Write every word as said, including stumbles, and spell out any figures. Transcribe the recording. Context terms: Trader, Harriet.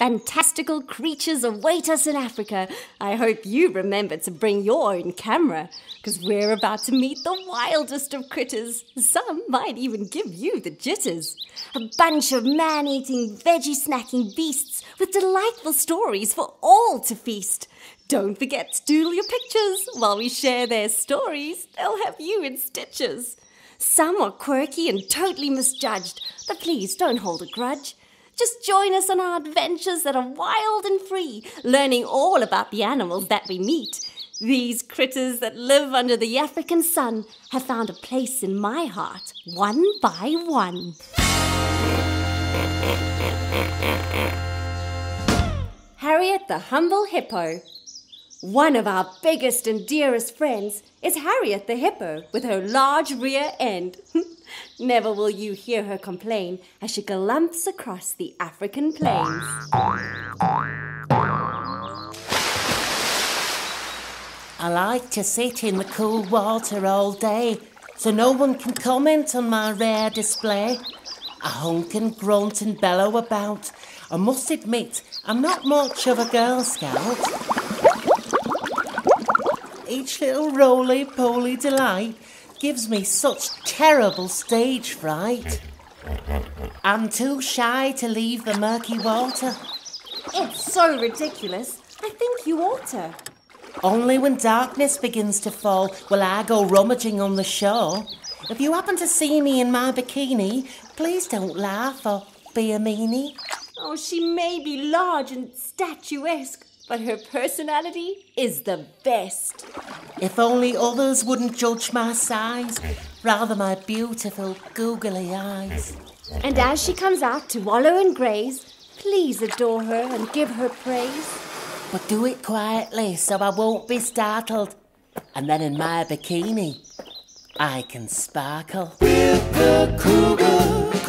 Fantastical creatures await us in Africa. I hope you remember to bring your own camera, because we're about to meet the wildest of critters. Some might even give you the jitters. A bunch of man-eating, veggie-snacking beasts with delightful stories for all to feast. Don't forget to doodle your pictures. While we share their stories, they'll have you in stitches. Some are quirky and totally misjudged, but please don't hold a grudge. Just join us on our adventures that are wild and free, learning all about the animals that we meet. These critters that live under the African sun have found a place in my heart, one by one. Harriet the Humble Hippo. One of our biggest and dearest friends is Harriet the Hippo with her large rear end. Never will you hear her complain as she galumps across the African plains. I like to sit in the cool water all day, so no one can comment on my rare display. I honk and grunt and bellow about. I must admit, I'm not much of a Girl Scout. Each little roly-poly delight gives me such terrible stage fright. I'm too shy to leave the murky water. It's so ridiculous. I think you ought to. Only when darkness begins to fall will I go rummaging on the shore. If you happen to see me in my bikini, please don't laugh or be a meanie. Oh, she may be large and statuesque, but her personality is the best. If only others wouldn't judge my size, rather my beautiful googly eyes. And as she comes out to wallow and graze, please adore her and give her praise. But do it quietly so I won't be startled. And then in my bikini, I can sparkle. With the cougar.